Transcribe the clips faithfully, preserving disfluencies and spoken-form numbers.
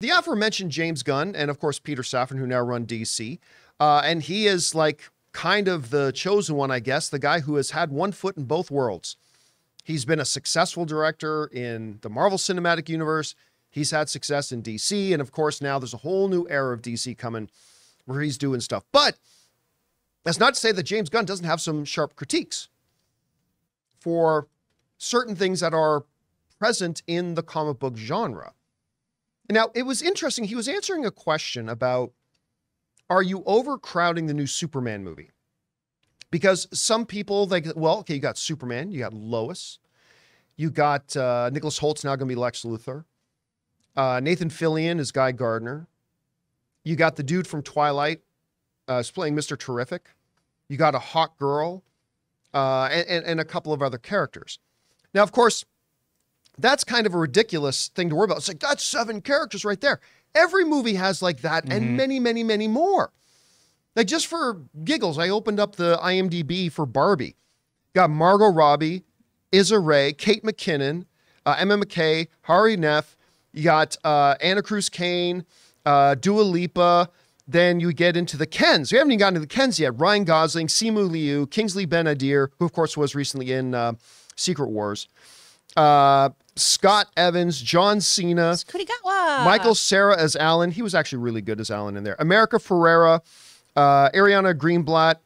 The aforementioned James Gunn and, of course, Peter Safran, who now run D C, uh, and he is, like, kind of the chosen one, I guess, the guy who has had one foot in both worlds. He's been a successful director in the Marvel Cinematic Universe. He's had success in D C, and, of course, now there's a whole new era of D C coming where he's doing stuff. But that's not to say that James Gunn doesn't have some sharp critiques for certain things that are present in the comic book genre. Now, it was interesting. He was answering a question about, are you overcrowding the new Superman movie? Because some people think, well, okay, you got Superman, you got Lois, you got uh, Nicholas Holt's now going to be Lex Luthor, uh, Nathan Fillion is Guy Gardner, you got the dude from Twilight uh, is playing Mister Terrific, you got a hot girl, uh, and, and, and a couple of other characters. Now, of course, that's kind of a ridiculous thing to worry about. It's like, that's seven characters right there. Every movie has like that mm-hmm. and many, many, many more. Like just for giggles, I opened up the I M D B for Barbie. Got Margot Robbie, Issa Rae, Kate McKinnon, uh, Emma McKay, Hari Neff. You got uh, Anna Cruz Kane, uh, Dua Lipa. Then you get into the Kens. We haven't even gotten to the Kens yet. Ryan Gosling, Simu Liu, Kingsley Ben Adir, who of course was recently in uh, Secret Wars. Uh, Scott Evans, John Cena, Michael Cera as Alan. He was actually really good as Alan in there. America Ferrera, uh, Ariana Greenblatt,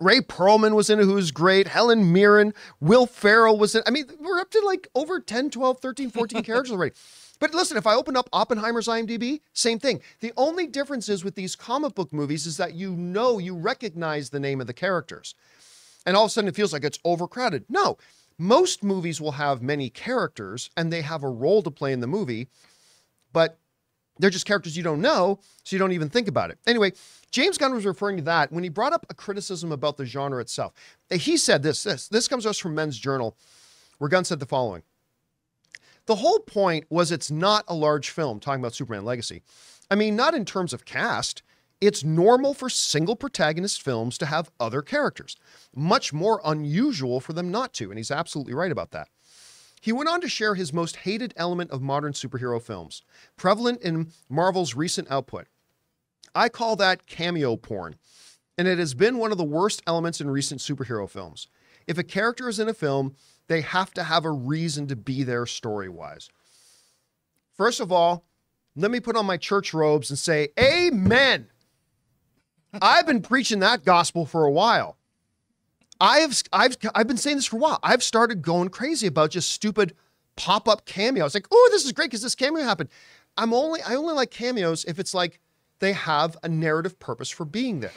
Ray Perlman was in it, who was great. Helen Mirren, Will Farrell was in. I mean, we're up to like over ten, twelve, thirteen, fourteen characters already. But listen, if I open up Oppenheimer's I M D B, same thing. The only difference is with these comic book movies is that you know, you recognize the name of the characters. And all of a sudden it feels like it's overcrowded. No. Most movies will have many characters and they have a role to play in the movie, but they're just characters you don't know, so you don't even think about it. Anyway, James Gunn was referring to that when he brought up a criticism about the genre itself. He said this, this, this comes to us from Men's Journal, where Gunn said the following. The whole point was it's not a large film, talking about Superman Legacy. I mean, not in terms of cast. It's normal for single protagonist films to have other characters, much more unusual for them not to, and he's absolutely right about that. He went on to share his most hated element of modern superhero films, prevalent in Marvel's recent output. I call that cameo porn, and it has been one of the worst elements in recent superhero films. If a character is in a film, they have to have a reason to be there story-wise. First of all, let me put on my church robes and say, amen! I've been preaching that gospel for a while. I've, I've, I've been saying this for a while. I've started going crazy about just stupid pop-up cameos. Like, oh, this is great because this cameo happened. I'm only, I only like cameos if it's like they have a narrative purpose for being there.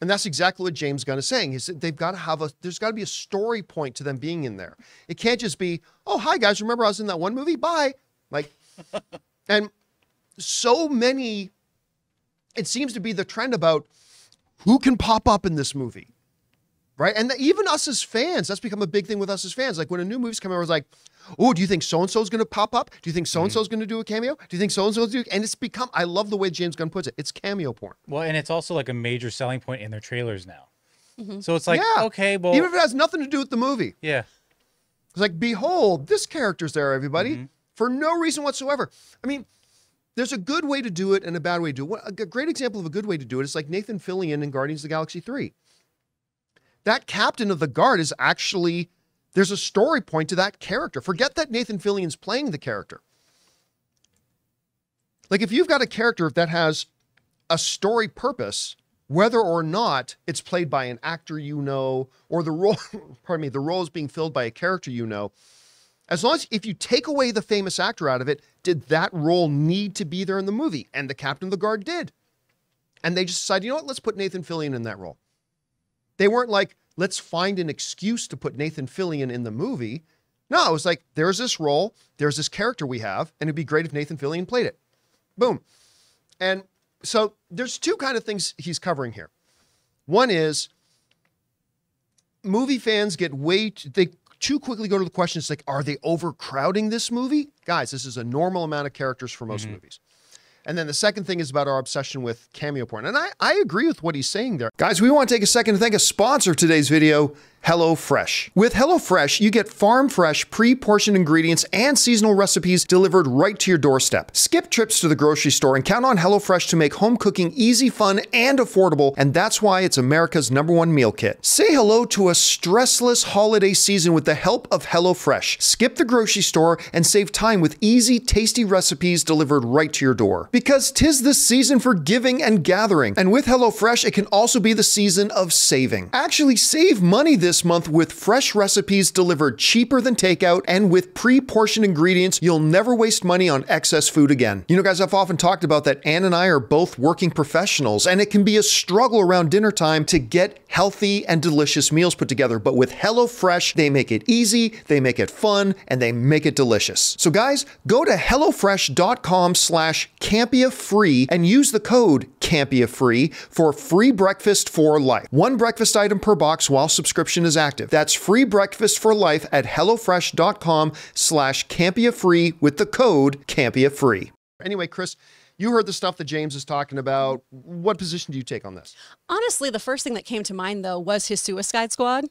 And that's exactly what James Gunn is saying, is that they've got to have a, there's got to be a story point to them being in there. It can't just be, oh, hi guys, remember I was in that one movie? Bye. Like, and so many... It seems to be the trend about who can pop up in this movie, right? And the, even us as fans, that's become a big thing with us as fans. Like when a new movie's coming out, it's like, oh, do you think so-and-so's going to pop up? Do you think so-and-so's going to do a cameo? Do you think so-and-so's going to do? And it's become, I love the way James Gunn puts it. It's cameo porn. Well, and it's also like a major selling point in their trailers now. Mm-hmm. So it's like, yeah. Okay, well. Even if it has nothing to do with the movie. Yeah. It's like, behold, this character's there, everybody, mm-hmm. for no reason whatsoever. I mean, there's a good way to do it and a bad way to do it. A great example of a good way to do it is like Nathan Fillion in Guardians of the Galaxy three. That captain of the guard is actually, there's a story point to that character. Forget that Nathan Fillion's playing the character. Like if you've got a character that has a story purpose, whether or not it's played by an actor you know, or the role, pardon me, the role is being filled by a character you know, as long as if you take away the famous actor out of it, did that role need to be there in the movie? And the captain of the guard did. And they just decided, you know what, let's put Nathan Fillion in that role. They weren't like, let's find an excuse to put Nathan Fillion in the movie. No, it was like, there's this role, there's this character we have, and it'd be great if Nathan Fillion played it. Boom. And so there's two kind of things he's covering here. One is movie fans get way too, they, too quickly go to the question, it's like, are they overcrowding this movie? Guys, this is a normal amount of characters for most mm-hmm. movies. And then the second thing is about our obsession with cameo porn. And I, I agree with what he's saying there. Guys, we want to take a second to thank a sponsor of today's video, HelloFresh. With HelloFresh, you get farm-fresh, pre-portioned ingredients and seasonal recipes delivered right to your doorstep. Skip trips to the grocery store and count on HelloFresh to make home cooking easy, fun, and affordable, and that's why it's America's number one meal kit. Say hello to a stressless holiday season with the help of HelloFresh. Skip the grocery store and save time with easy, tasty recipes delivered right to your door. Because 'tis the season for giving and gathering, and with HelloFresh, it can also be the season of saving. Actually, save money this month with fresh recipes delivered cheaper than takeout, and with pre-portioned ingredients, you'll never waste money on excess food again. You know, guys, I've often talked about that Ann and I are both working professionals, and it can be a struggle around dinner time to get healthy and delicious meals put together, but with HelloFresh, they make it easy, they make it fun, and they make it delicious. So guys, go to HelloFresh.com slash CampeaFree and use the code CampeaFree for free breakfast for life. One breakfast item per box while subscription is active. That's free breakfast for life at HelloFresh.com slash CampeaFree with the code CampeaFree. Anyway, Chris, you heard the stuff that James is talking about. What position do you take on this? Honestly, the first thing that came to mind, though, was his Suicide Squad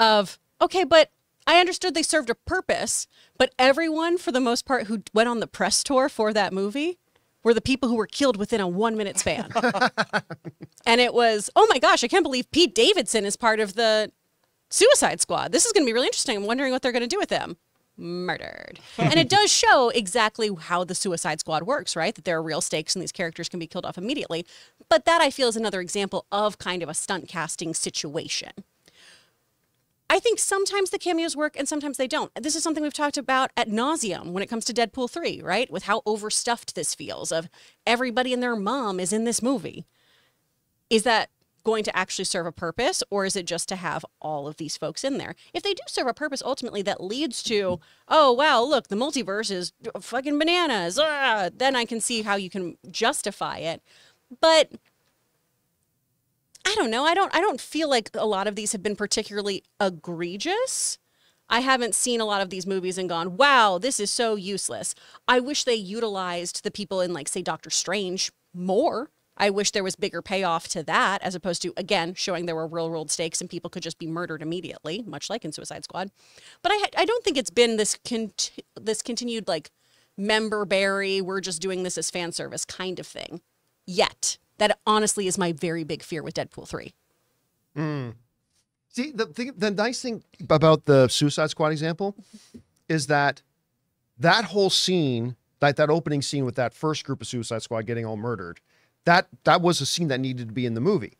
of, okay, but I understood they served a purpose, but everyone, for the most part, who went on the press tour for that movie were the people who were killed within a one-minute span. And it was, oh my gosh, I can't believe Pete Davidson is part of the Suicide Squad. This is going to be really interesting. I'm wondering what they're going to do with him. Murdered. And it does show exactly how the Suicide Squad works, right? That there are real stakes and these characters can be killed off immediately. But that, I feel, is another example of kind of a stunt casting situation. I think sometimes the cameos work and sometimes they don't. This is something we've talked about ad nauseum when it comes to Deadpool three, right? With how overstuffed this feels of everybody and their mom is in this movie. Is that going to actually serve a purpose, or is it just to have all of these folks in there? If they do serve a purpose, ultimately that leads to, oh, wow, look, the multiverse is fucking bananas. Ah, then I can see how you can justify it. But I don't know. I don't, I don't feel like a lot of these have been particularly egregious. I haven't seen a lot of these movies and gone, wow, this is so useless. I wish they utilized the people in, like, say, Doctor Strange more. I wish there was bigger payoff to that, as opposed to, again, showing there were real world stakes and people could just be murdered immediately, much like in Suicide Squad. But I, I don't think it's been this cont this continued, like, member-berry, we're just doing this as fan service kind of thing yet. That honestly is my very big fear with Deadpool three. Mm. See, the, thing, the nice thing about the Suicide Squad example is that that whole scene, that, that opening scene with that first group of Suicide Squad getting all murdered, That that was a scene that needed to be in the movie.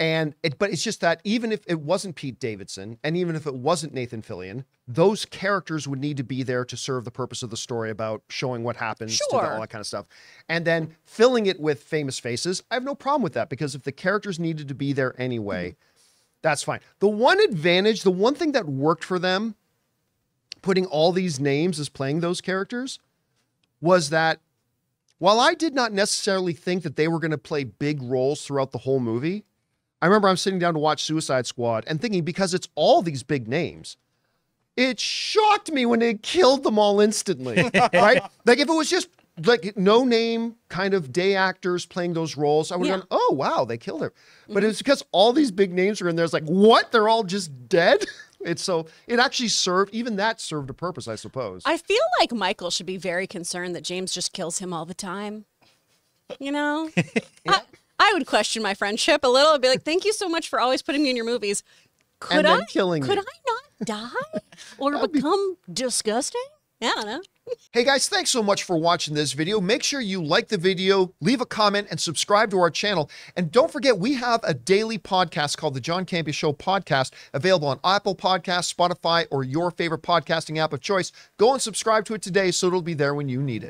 And it, but it's just that even if it wasn't Pete Davidson, and even if it wasn't Nathan Fillion, those characters would need to be there to serve the purpose of the story about showing what happens, sure, to the, all that kind of stuff. And then filling it with famous faces, I have no problem with that, because if the characters needed to be there anyway, mm-hmm, that's fine. The one advantage, the one thing that worked for them, putting all these names as playing those characters, was that while I did not necessarily think that they were going to play big roles throughout the whole movie, I remember I'm sitting down to watch Suicide Squad and thinking, because it's all these big names, it shocked me when they killed them all instantly, right? Like, if it was just, like, no-name kind of day actors playing those roles, I would have, yeah, gone, oh, wow, they killed her. But mm-hmm, it's because all these big names are in there. It's like, what? They're all just dead? It's so, it actually served, even that served a purpose, I suppose. I feel like Michael should be very concerned that James just kills him all the time. You know? Yeah. I, I would question my friendship a little. I'd be like, thank you so much for always putting me in your movies. Could and then I, killing could me. I not die? Or That'd become be... disgusting? I don't know. Hey guys, thanks so much for watching this video. Make sure you like the video, leave a comment, and subscribe to our channel. And don't forget, we have a daily podcast called The John Campea Show Podcast, available on Apple Podcasts, Spotify, or your favorite podcasting app of choice. Go and subscribe to it today so it'll be there when you need it.